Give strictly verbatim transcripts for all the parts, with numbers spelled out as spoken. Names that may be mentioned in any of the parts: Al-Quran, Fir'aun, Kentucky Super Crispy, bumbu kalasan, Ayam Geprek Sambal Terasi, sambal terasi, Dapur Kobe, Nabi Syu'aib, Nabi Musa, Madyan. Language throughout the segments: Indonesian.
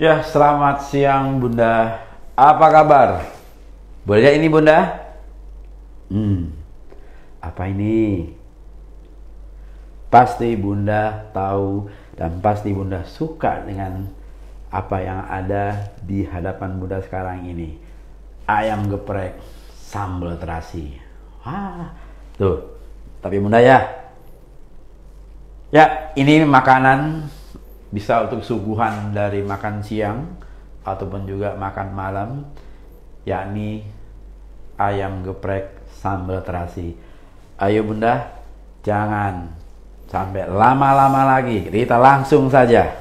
Ya, selamat siang Bunda. Apa kabar? Boleh ini Bunda? Hmm, apa ini? Pasti Bunda tahu dan pasti Bunda suka dengan apa yang ada di hadapan Bunda sekarang ini. Ayam geprek sambal terasi. Wah, tuh. Tapi Bunda ya, ya ini makanan bisa untuk suguhan dari makan siang ataupun juga makan malam, yakni ayam geprek sambal terasi. Ayo Bunda, jangan sampai lama-lama lagi, kita langsung saja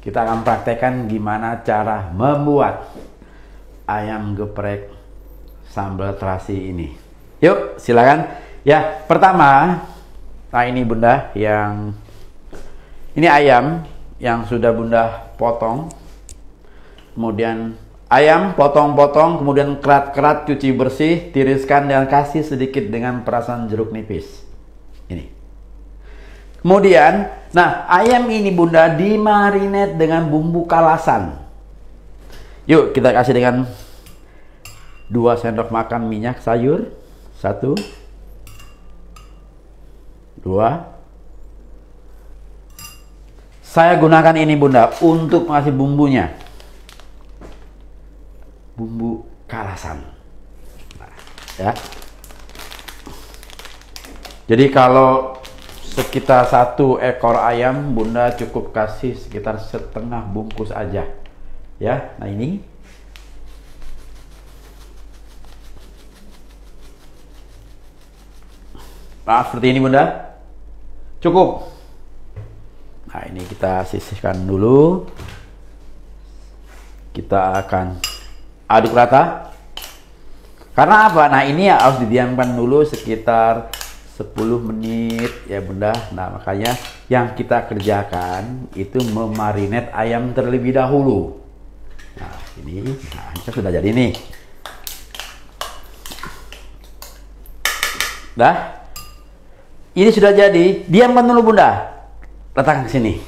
kita akan praktekkan gimana cara membuat ayam geprek sambal terasi ini. Yuk, silakan ya. Pertama, nah ini Bunda yang ini ayam yang sudah Bunda potong, kemudian ayam potong-potong, kemudian kerat-kerat, cuci bersih, tiriskan dan kasih sedikit dengan perasan jeruk nipis. Ini. Kemudian, nah ayam ini Bunda dimarinate dengan bumbu kalasan. Yuk kita kasih dengan dua sendok makan minyak sayur, satu, dua. Saya gunakan ini Bunda untuk ngasih bumbunya, bumbu kalasan. Nah, ya. Jadi kalau sekitar satu ekor ayam, Bunda cukup kasih sekitar setengah bungkus aja, ya. Nah ini, nah seperti ini Bunda, cukup. Nah ini kita sisihkan dulu. Kita akan aduk rata. Karena apa? Nah ini ya harus didiamkan dulu sekitar sepuluh menit ya Bunda. Nah makanya yang kita kerjakan itu memarinate ayam terlebih dahulu. Nah ini, nah ini sudah jadi nih. Dah. Ini sudah jadi. Diamkan dulu Bunda. Letakkan ke sini.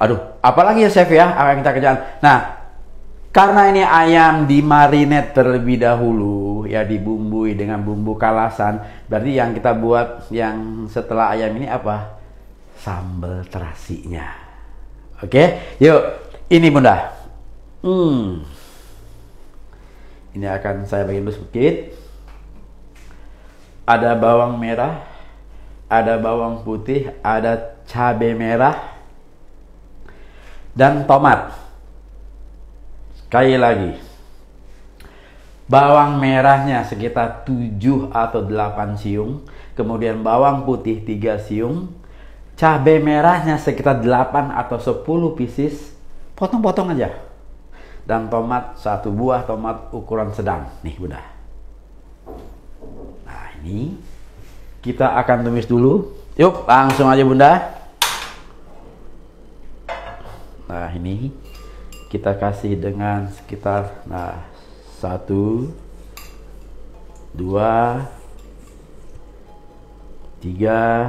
Aduh, apalagi ya chef ya, apa yang kita kerjakan. Nah, karena ini ayam dimarinate terlebih dahulu, ya dibumbui dengan bumbu kalasan, berarti yang kita buat yang setelah ayam ini apa? Sambal terasinya. Oke, yuk. Ini Bunda. Hmm. Ini akan saya bagi dulu sedikit. Ada bawang merah, ada bawang putih, ada cabai merah, dan tomat. Sekali lagi, bawang merahnya sekitar tujuh atau delapan siung, kemudian bawang putih tiga siung, cabai merahnya sekitar delapan atau sepuluh pieces, potong-potong aja. Dan tomat satu buah, tomat ukuran sedang. Nih Bunda. Nah ini kita akan tumis dulu. Yuk, langsung aja Bunda. Nah, ini kita kasih dengan sekitar nah satu, dua, tiga,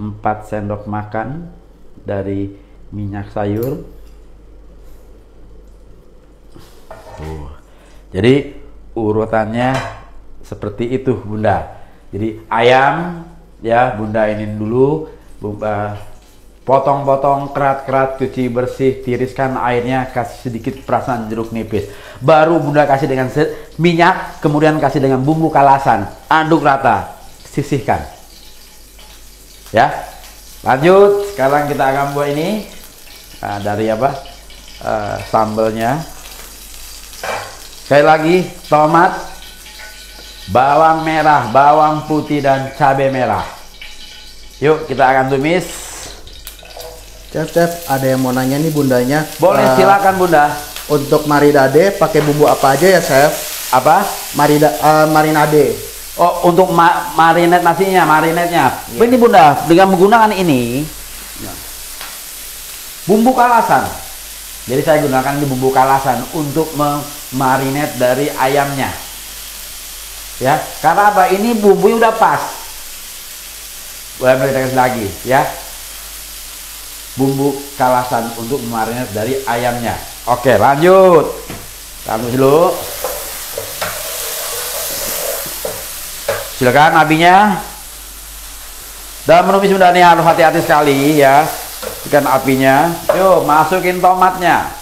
empat sendok makan dari minyak sayur. Oh. Jadi urutannya seperti itu Bunda. Jadi ayam ya Bunda ini dulu potong-potong, kerat-kerat, cuci bersih, tiriskan airnya, kasih sedikit perasan jeruk nipis. Baru Bunda kasih dengan minyak, kemudian kasih dengan bumbu kalasan, aduk rata, sisihkan. Ya, lanjut. Sekarang kita akan buat ini nah, dari apa uh, sambalnya. Sekali lagi tomat, bawang merah, bawang putih, dan cabai merah. Yuk kita akan tumis. Chef, ada yang mau nanya nih Bundanya. Boleh, uh, silakan Bunda. Untuk marinade pakai bumbu apa aja ya Chef? Apa? Marida, uh, marinade. Oh, untuk ma marinate nasinya, marinatenya. Yeah. Ini Bunda, dengan menggunakan ini bumbu kalasan. Jadi saya gunakan ini bumbu kalasan untuk memarinate dari ayamnya. Ya, karena apa? Ini bumbunya udah pas. Boleh kita kasih lagi, ya. bumbu kalasan untuk memarinasi dari ayamnya. Oke, lanjut. Taruh dulu. Silakan apinya. Dalam menumis benda ini harus hati-hati sekali ya. Ikan apinya. Yuk, masukin tomatnya.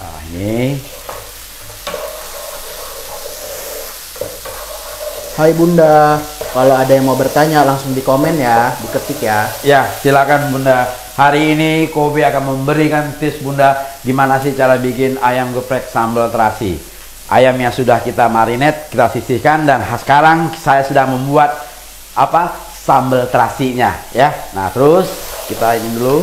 Nah, ini. Hai Bunda, kalau ada yang mau bertanya langsung di komen ya, diketik ya. Ya, silakan Bunda. Hari ini Kobe akan memberikan tips Bunda gimana sih cara bikin ayam geprek sambal terasi. Ayamnya sudah kita marinate, kita sisihkan, dan sekarang saya sudah membuat apa sambal terasinya ya. Nah, terus kita ini dulu.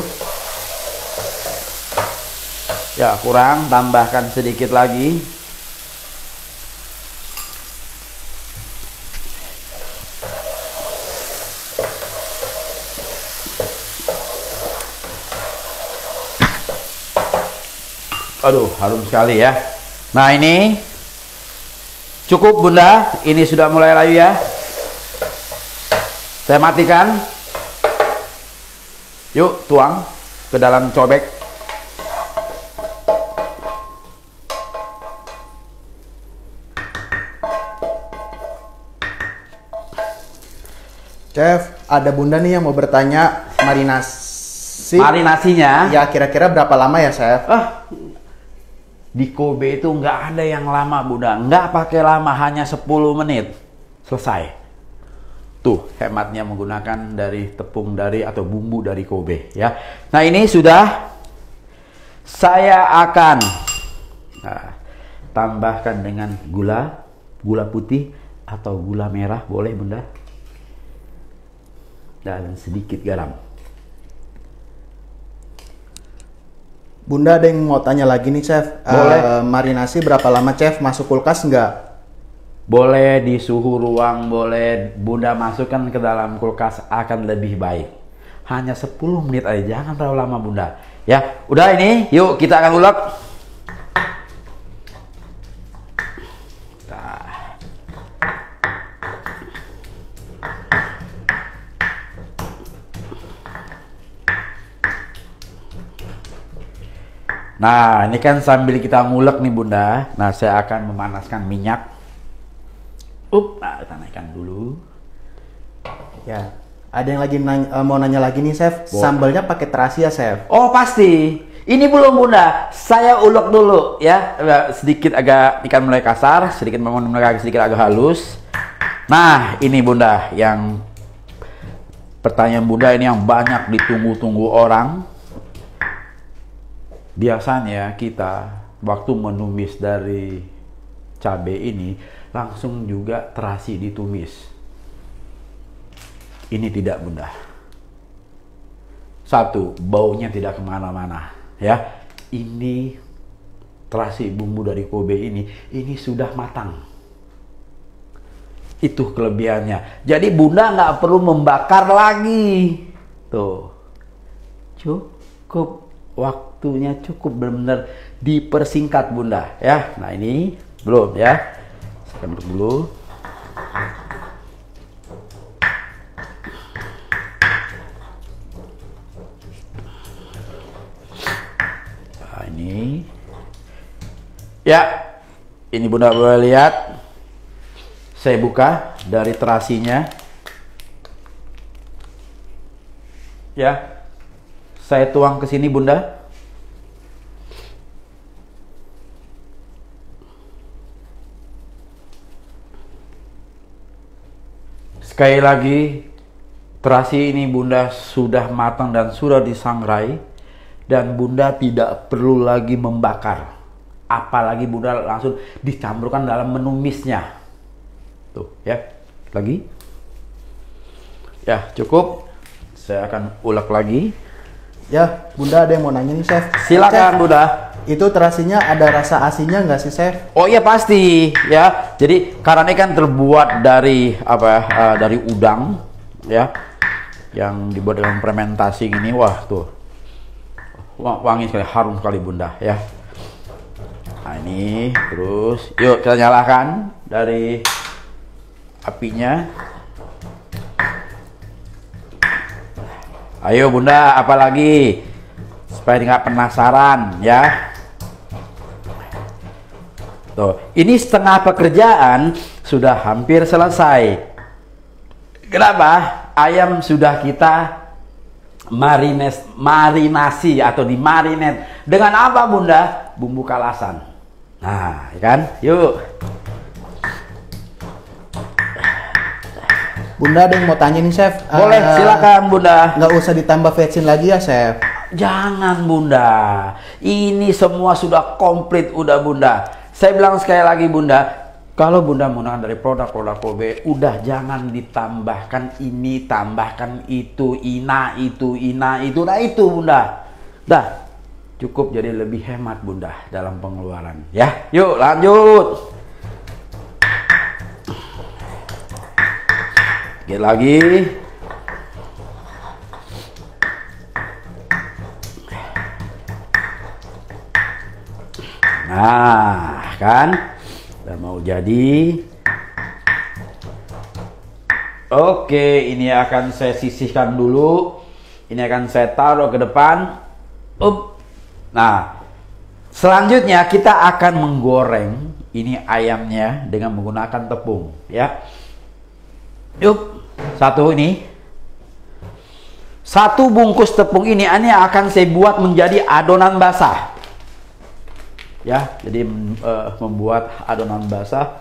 Ya, kurang tambahkan sedikit lagi. Aduh, harum sekali ya. Nah, ini cukup Bunda, ini sudah mulai layu ya. Saya matikan. Yuk, tuang ke dalam cobek. Chef, ada Bunda nih yang mau bertanya marinasi. Marinasinya? Ya, kira-kira berapa lama ya, Chef? Ah. Di Kobe itu nggak ada yang lama Bunda, nggak pakai lama, hanya sepuluh menit selesai. Tuh hematnya menggunakan dari tepung dari atau bumbu dari Kobe ya. Nah, ini sudah saya akan nah, tambahkan dengan gula, gula putih atau gula merah boleh Bunda, dan sedikit garam. Bunda ada yang mau tanya lagi nih, Chef. Boleh. Uh, marinasi berapa lama, Chef? Masuk kulkas nggak? Boleh di suhu ruang, boleh. Bunda masukkan ke dalam kulkas akan lebih baik. Hanya sepuluh menit aja, jangan terlalu lama Bunda. Ya, udah ini. Yuk kita akan ulek. Nah, ini kan sambil kita ngulek nih Bunda. Nah, saya akan memanaskan minyak. Up, nah, kita naikkan dulu. Ya, ada yang lagi nanya, mau nanya lagi nih, Chef. Boleh. Sambalnya pakai terasi ya, Chef? Oh, pasti. Ini belum Bunda. Saya ulek dulu ya. Sedikit agak ikan mulai kasar, sedikit memang mulai sedikit agak halus. Nah, ini Bunda yang pertanyaan Bunda ini yang banyak ditunggu-tunggu orang. Biasanya kita waktu menumis dari cabai ini langsung juga terasi ditumis. Ini tidak Bunda. Satu, baunya tidak kemana-mana ya. Ini terasi bumbu dari Kobe ini, ini sudah matang. Itu kelebihannya. Jadi Bunda nggak perlu membakar lagi. Tuh, cukup waktu. Waktunya cukup benar-benar dipersingkat Bunda ya. Nah, ini belum ya. Saya akan dulu. Nah, ini. Ya. Ini Bunda boleh lihat. Saya buka dari terasinya. Ya. Saya tuang ke sini Bunda. Sekali lagi, terasi ini Bunda sudah matang dan sudah disangrai, dan Bunda tidak perlu lagi membakar, apalagi Bunda langsung dicampurkan dalam menumisnya. Tuh ya, lagi ya cukup. Saya akan ulek lagi. Ya, Bunda ada yang mau nanya nih, Chef. Silakan Chef, Bunda. Itu terasinya ada rasa asinnya nggak sih, Chef? Oh iya pasti ya. Jadi karena ini kan terbuat dari apa uh, dari udang ya, yang dibuat dengan fermentasi ini. Wah tuh, wangi sekali, harum sekali Bunda ya. Nah, Nah ini terus yuk kita nyalakan dari apinya. Ayo bunda, apalagi supaya nggak penasaran ya. Tuh, ini setengah pekerjaan sudah hampir selesai. Kenapa? Ayam sudah kita marines, marinasi atau dimarinet dengan apa bunda? Bumbu kalasan. Nah, ya kan? Yuk. Bunda ada yang mau tanya nih chef. Boleh, uh, silakan bunda. Nggak usah ditambah vetsin lagi ya chef. Jangan bunda. Ini semua sudah komplit udah bunda. Saya bilang sekali lagi bunda, kalau bunda menggunakan dari produk-produk Kobe, udah jangan ditambahkan ini, tambahkan itu, ina itu, ina itu, nah itu bunda. Dah, cukup jadi lebih hemat bunda dalam pengeluaran. Ya, yuk lanjut. Oke lagi. Nah, kan udah mau jadi. Oke, ini akan saya sisihkan dulu. Ini akan saya taruh ke depan. Up. Nah, selanjutnya kita akan menggoreng ini ayamnya dengan menggunakan tepung, ya. Yuk. Satu ini, satu bungkus tepung ini, ini akan saya buat menjadi adonan basah, ya. Jadi uh, membuat adonan basah.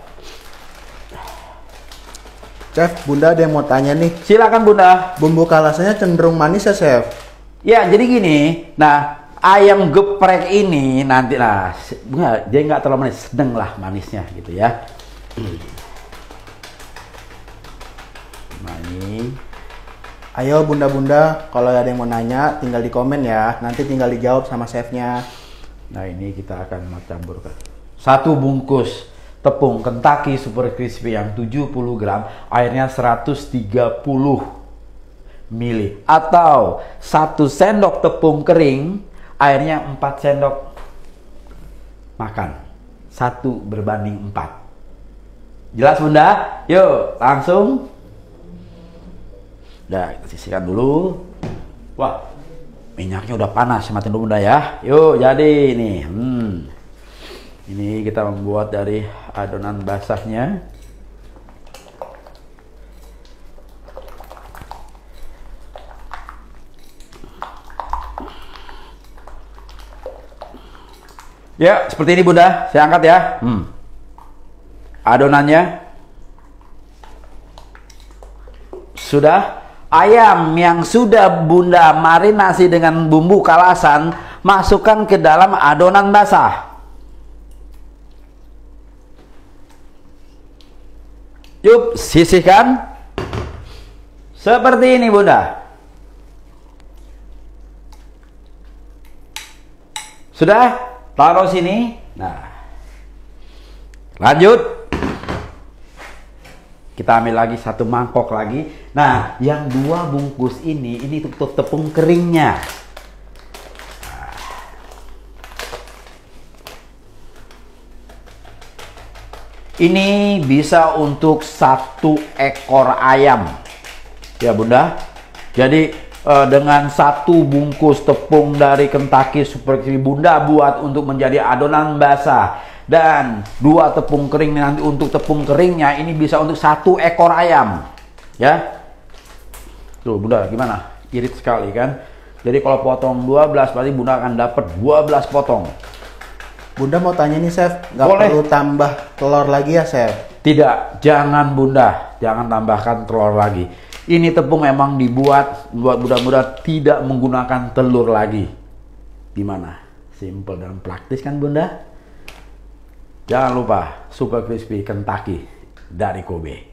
Chef, bunda ada yang mau tanya nih. Silakan bunda. Bumbu kalasannya cenderung manis ya chef? Ya, jadi gini. Nah, ayam geprek ini nanti lah, dia nggak terlalu manis, sedang lah manisnya gitu ya. Nah ini. Ayo bunda-bunda, kalau ada yang mau nanya tinggal di komen ya. Nanti tinggal dijawab sama chefnya. Nah ini kita akan mencampurkan satu bungkus tepung Kentucky Super Crispy yang tujuh puluh gram, airnya seratus tiga puluh mililiter atau satu sendok tepung kering, airnya empat sendok makan. satu berbanding empat. Jelas bunda? Yuk langsung. Udah, kita sisihkan dulu. Wah, minyaknya udah panas, matiin dulu bunda ya. Yuk, jadi ini. Hmm. Ini kita membuat dari adonan basahnya. Ya, seperti ini bunda. Saya angkat ya. Hmm. Adonannya sudah. Ayam yang sudah bunda marinasi dengan bumbu kalasan masukkan ke dalam adonan basah. Yuk, sisihkan seperti ini bunda. Sudah, taruh sini. Nah, lanjut. Kita ambil lagi satu mangkok lagi. Nah, yang dua bungkus ini, ini tutup tepung keringnya. Ini bisa untuk satu ekor ayam, ya bunda. Jadi dengan satu bungkus tepung dari Kentucky Super Crispy bunda buat untuk menjadi adonan basah. Dan dua tepung kering nanti untuk tepung keringnya ini bisa untuk satu ekor ayam, ya. Tuh bunda gimana? Irit sekali kan? Jadi kalau potong dua belas berarti bunda akan dapat dua belas potong. Bunda mau tanya nih chef, nggak perlu tambah telur lagi ya chef? Tidak, jangan bunda, jangan tambahkan telur lagi. Ini tepung memang dibuat buat bunda-bunda tidak menggunakan telur lagi. Gimana? Simple dan praktis kan bunda? Jangan lupa Super Crispy Kentucky dari Kobe.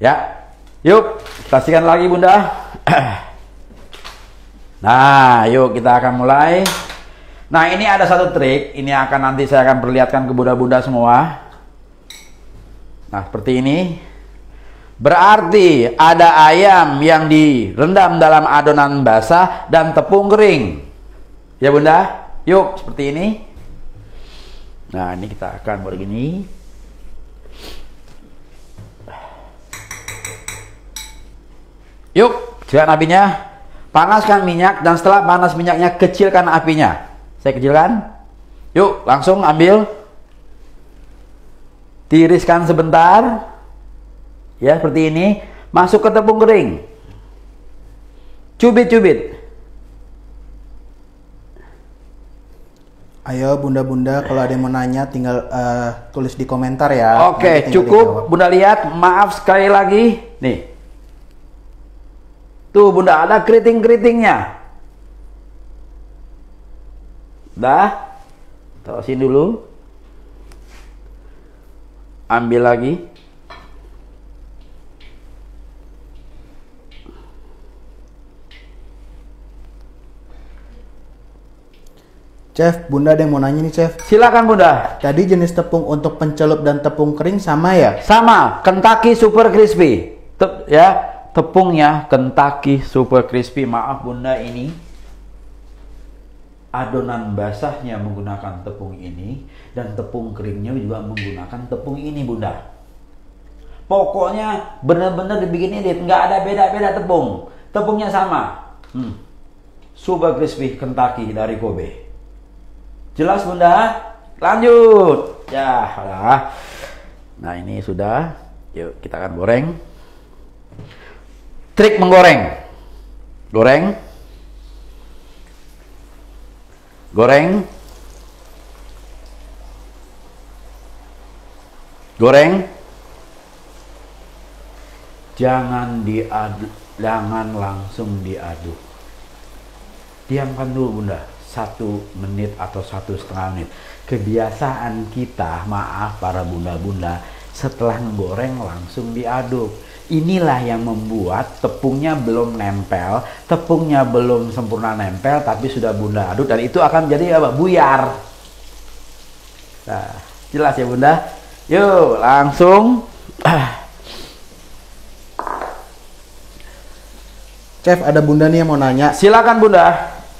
Ya, yuk saksikan lagi bunda. Nah, yuk kita akan mulai. Nah, ini ada satu trik. Ini akan nanti saya akan perlihatkan ke bunda-bunda semua. Nah, seperti ini. Berarti ada ayam yang direndam dalam adonan basah dan tepung kering. Ya bunda, yuk seperti ini. Nah, ini kita akan begini. Yuk, silakan apinya. Panaskan minyak, dan setelah panas minyaknya, kecilkan apinya. Saya kecilkan. Yuk, langsung ambil. Tiriskan sebentar. Ya, seperti ini. Masuk ke tepung kering. Cubit-cubit. Ayo bunda-bunda, kalau ada yang mau nanya tinggal uh, tulis di komentar ya. Oke, cukup dijawab. Bunda lihat, maaf sekali lagi. Nih. Tuh bunda, ada keriting-keritingnya. Dah. Terusin dulu. Ambil lagi. Chef, bunda ada yang mau nanya nih, Chef. Silakan bunda. Tadi jenis tepung untuk pencelup dan tepung kering sama ya? Sama, Kentucky Super Crispy. Tep, ya, tepungnya Kentucky Super Crispy. Maaf bunda, ini adonan basahnya menggunakan tepung ini dan tepung keringnya juga menggunakan tepung ini bunda. Pokoknya bener-bener dibikin edit, nggak ada beda-beda tepung. Tepungnya sama. Hmm. Super Crispy Kentucky dari Kobe. Jelas bunda, lanjut ya lah. Nah ini sudah, yuk kita akan goreng. Trik menggoreng, goreng, goreng, goreng. Jangan diaduk, jangan langsung diaduk. Diamkan dulu bunda. Satu menit atau satu setengah menit. Kebiasaan kita, maaf para bunda-bunda, setelah menggoreng langsung diaduk. Inilah yang membuat tepungnya belum nempel, tepungnya belum sempurna nempel, tapi sudah bunda aduk dan itu akan jadi apa? Buyar. Nah, jelas ya bunda. Yuk langsung. Chef, ada bunda nih yang mau nanya. Silakan bunda.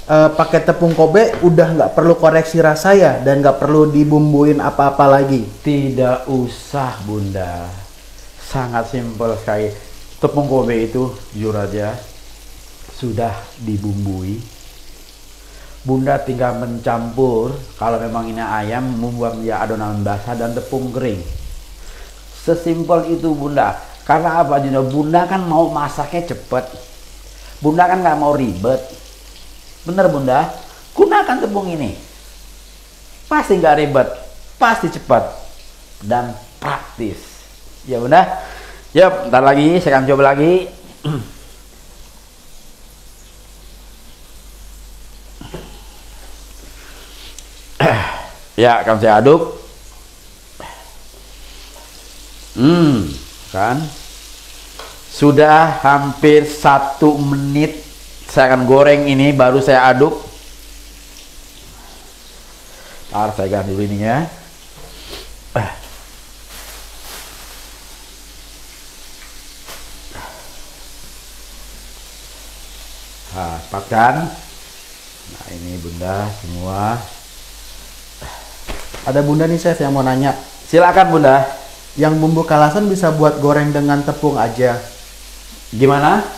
Uh, pakai tepung Kobe udah nggak perlu koreksi rasa ya, dan nggak perlu dibumbuin apa-apa lagi. Tidak usah bunda, sangat simpel sekali. Tepung Kobe itu jujur aja sudah dibumbui. Bunda tinggal mencampur. Kalau memang ini ayam, membuat dia adonan basah dan tepung kering. Sesimpel itu bunda. Karena apa bunda? Bunda kan mau masaknya cepet. Bunda kan nggak mau ribet. Bener bunda, gunakan tepung ini. Pasti nggak ribet, pasti cepat dan praktis. Ya bunda. Yap, bentar lagi saya akan coba lagi. Ya, akan saya aduk. Hmm, kan? Sudah hampir satu menit. Saya akan goreng ini, baru saya aduk. Ntar saya ganti dulu ininya. Nah, pakan. Nah, ini bunda semua. Ada bunda nih chef yang mau nanya. Silakan bunda. Yang bumbu kalasan bisa buat goreng dengan tepung aja. Gimana?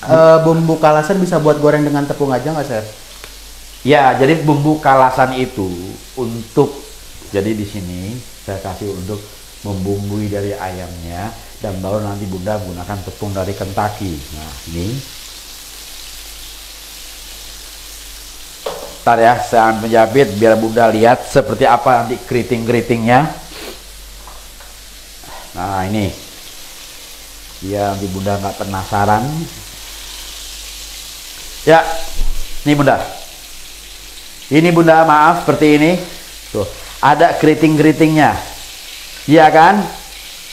Uh, bumbu kalasan bisa buat goreng dengan tepung aja nggak chef? Ya, jadi bumbu kalasan itu untuk, jadi di sini saya kasih untuk membumbui dari ayamnya dan baru nanti bunda menggunakan tepung dari Kentucky. Nah ini, ntar ya saya menjapit biar bunda lihat seperti apa nanti keriting-keritingnya. Nah ini, biar nanti bunda nggak penasaran. Ya, ini bunda. Ini bunda, maaf seperti ini. Tuh, ada keriting-keritingnya. Iya kan?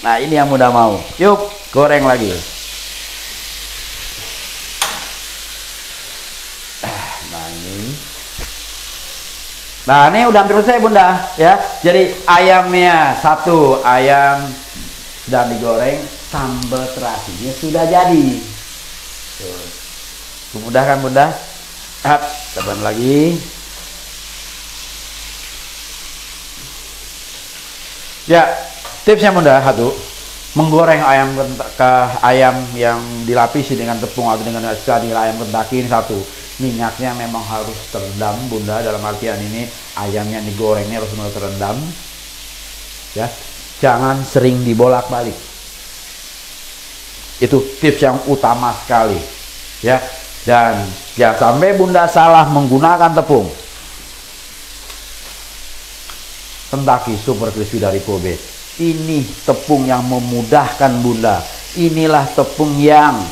Nah, ini yang bunda mau. Yuk, goreng lagi. Nah, ini. Nah, ini udah hampir selesai bunda, ya. Jadi ayamnya satu, ayam dan digoreng, sambal terasinya sudah jadi. Tuh. Mudah kan bunda? Up, teman lagi. Ya, tipsnya mudah. Satu, menggoreng ayam ke ayam yang dilapisi dengan tepung atau dengan nila ayam Kentucky ini. Satu, minyaknya memang harus terendam, Bunda. Dalam artian ini ayamnya digorengnya harus mulai terendam. Ya, jangan sering dibolak-balik. Itu tips yang utama sekali. Ya, dan jangan ya, sampai Bunda salah menggunakan tepung. Kentucky Super Crispy dari Kobe, ini tepung yang memudahkan Bunda. Inilah tepung yang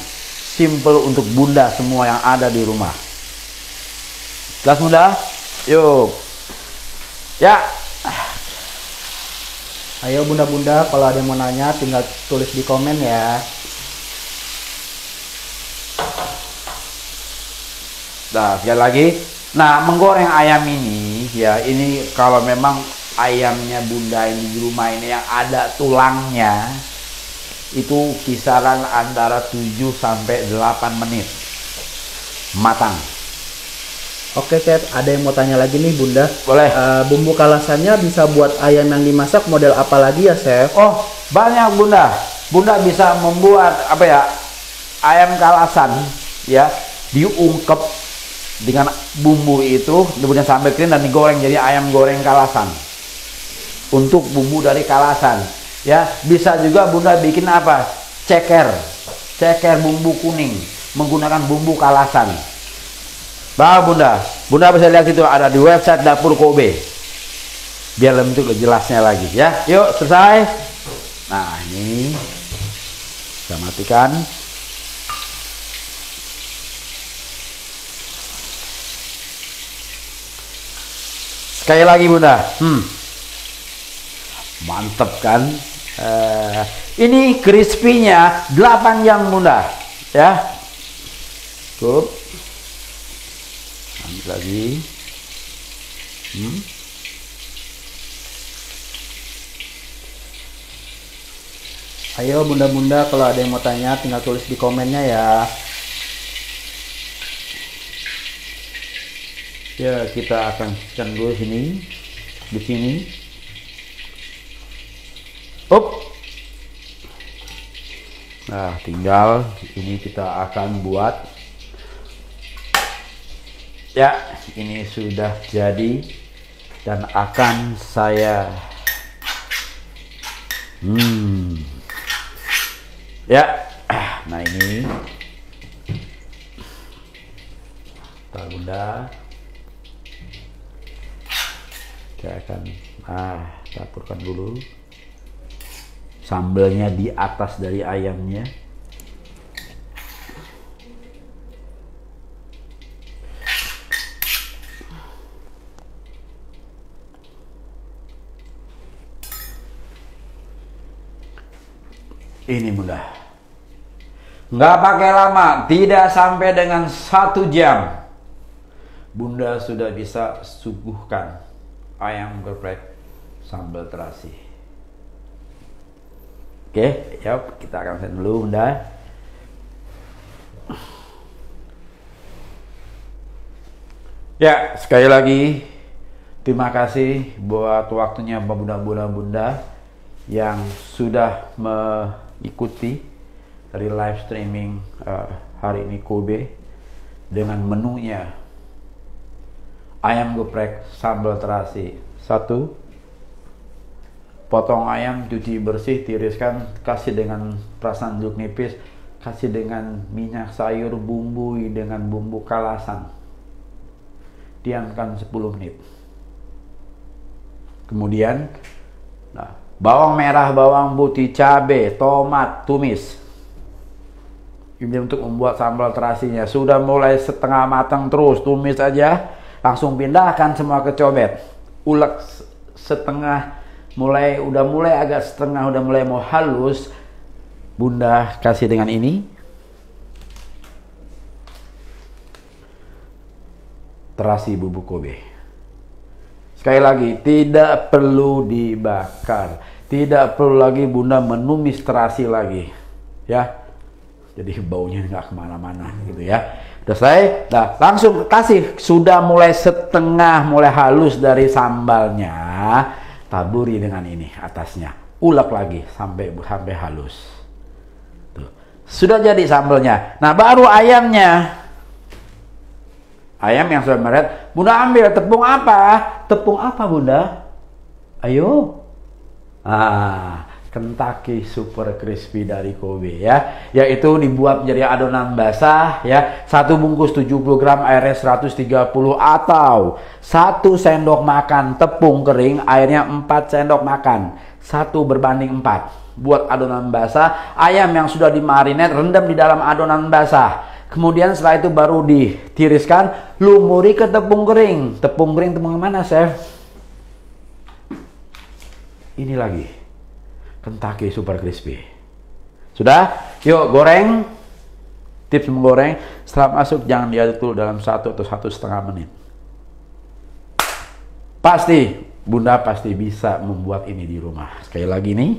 simple untuk Bunda semua yang ada di rumah. Jelas Bunda? Yuk. Ya. Ayo Bunda-bunda, kalau ada yang mau nanya tinggal tulis di komen ya. Nah, sekali lagi. Nah, menggoreng ayam ini ya, ini kalau memang ayamnya Bunda ini di rumah ini yang ada tulangnya, itu kisaran antara tujuh sampai delapan menit matang. Oke, Cat, ada yang mau tanya lagi nih Bunda. Boleh. Uh, bumbu kalasannya bisa buat ayam yang dimasak model apa lagi ya, Chef? Oh, banyak Bunda. Bunda bisa membuat apa ya? Ayam kalasan ya, diungkep dengan bumbu itu, bumbunya sambal kering dan digoreng jadi ayam goreng kalasan. Untuk bumbu dari kalasan ya, bisa juga Bunda bikin apa? Ceker. Ceker bumbu kuning menggunakan bumbu kalasan. Bah Bunda, Bunda bisa lihat itu ada di website Dapur Kobe. Biar lebih jelasnya lagi ya. Yuk, selesai. Nah, ini kita matikan. Sekali lagi Bunda. Hmm. Mantep kan? Eh, ini crispy-nya delapan jam Bunda. Ya. Cukup. Ambil lagi. Hmm. Ayo Bunda-bunda, kalau ada yang mau tanya tinggal tulis di komennya ya. Ya, kita akan scan dulu sini, di sini. Up. Nah, tinggal ini kita akan buat. Ya, ini sudah jadi dan akan saya hmm ya, nah ini Bentar Bunda, saya akan ah campurkan dulu sambalnya di atas dari ayamnya. Ini Bunda, nggak pakai lama, tidak sampai dengan satu jam Bunda sudah bisa suguhkan ayam geprek sambal terasi. Oke, ya kita akan set dulu Bunda. Ya, sekali lagi terima kasih buat waktunya Bunda-bunda Bunda yang sudah me ikuti dari live streaming uh, hari ini Kobe dengan menunya ayam geprek sambal terasi. Satu, potong ayam, cuci bersih, tiriskan, kasih dengan perasan jeruk nipis, kasih dengan minyak sayur, bumbui dengan bumbu kalasan, diamkan sepuluh menit. Kemudian nah, bawang merah, bawang putih, cabai, tomat, tumis. Ini untuk membuat sambal terasinya. Sudah mulai setengah matang, terus tumis aja. Langsung pindahkan semua ke cobek. Ulek setengah, mulai udah mulai agak setengah, udah mulai mau halus. Bunda kasih dengan ini. Terasi bumbu Kobe. Sekali lagi, tidak perlu dibakar, tidak perlu lagi Bunda menumis terasi lagi, ya. Jadi baunya nggak kemana-mana, gitu ya. Udah selesai, nah, langsung kasih. Sudah mulai setengah, mulai halus dari sambalnya. taburi dengan ini atasnya, ulek lagi sampai sampai halus. Tuh. Sudah jadi sambalnya. Nah, baru ayamnya. Ayam yang sudah meret, Bunda ambil tepung apa? Tepung apa, Bunda? Ayo. Ah, Kentucky Super Crispy dari Kobe ya. Yaitu dibuat menjadi adonan basah ya. Satu bungkus tujuh puluh gram, airnya seratus tiga puluh, atau satu sendok makan tepung kering, airnya empat sendok makan. Satu berbanding empat. Buat adonan basah, ayam yang sudah dimarinet rendam di dalam adonan basah. Kemudian setelah itu baru ditiriskan, lumuri ke tepung kering. Tepung kering tepung mana, Chef? Ini lagi. Kentucky Super Crispy. Sudah? Yuk goreng. Tips menggoreng, setelah masuk jangan diaduk dulu dalam satu atau satu setengah menit. Pasti, Bunda pasti bisa membuat ini di rumah. Sekali lagi nih.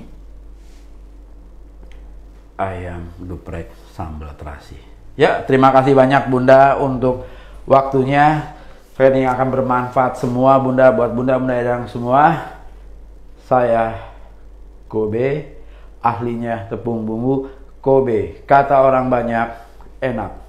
Ayam geprek sambal terasi. Ya, terima kasih banyak Bunda untuk waktunya. Training akan bermanfaat semua Bunda, buat Bunda-Bunda yang semua. Saya Kobe, ahlinya tepung bumbu Kobe. Kata orang banyak, enak.